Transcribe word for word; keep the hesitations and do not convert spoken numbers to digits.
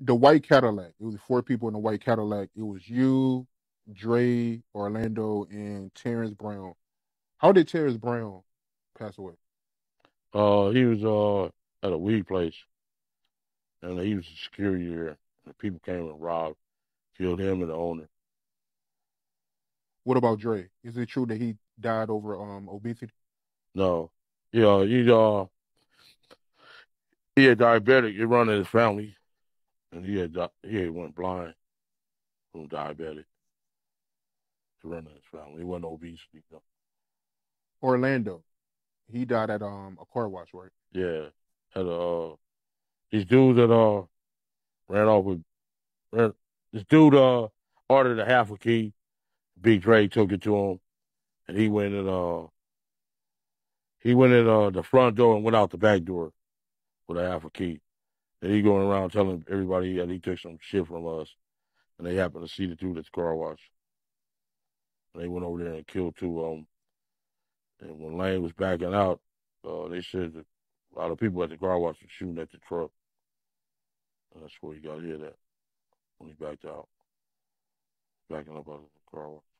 the white Cadillac. It was four people in the white Cadillac. It was you, Dre, Orlando, and Terrence Brown. How did Terrence Brown pass away? Uh, he was uh at a weed place, and he was a security there. The people came and robbed, killed him and the owner. What about Dre? Is it true that he died over um obesity? No, yeah, he uh he had diabetic. It run in his family, and he had he had went blind from diabetic. It run in his family. It wasn't obesity though. Orlando, he died at um a car wash, right? Yeah, at uh these dudes that uh ran off with ran, this dude uh ordered a half a key. Big Dre took it to him, and he went in uh he went in uh the front door and went out the back door with a half a key. And he going around telling everybody that he took some shit from us, and they happened to see the dude at the car wash. And they went over there and killed two of them. And when Lane was backing out, uh, they said that a lot of people at the car wash were shooting at the truck. And that's where he got hit at when he backed out, backing up out of the car wash.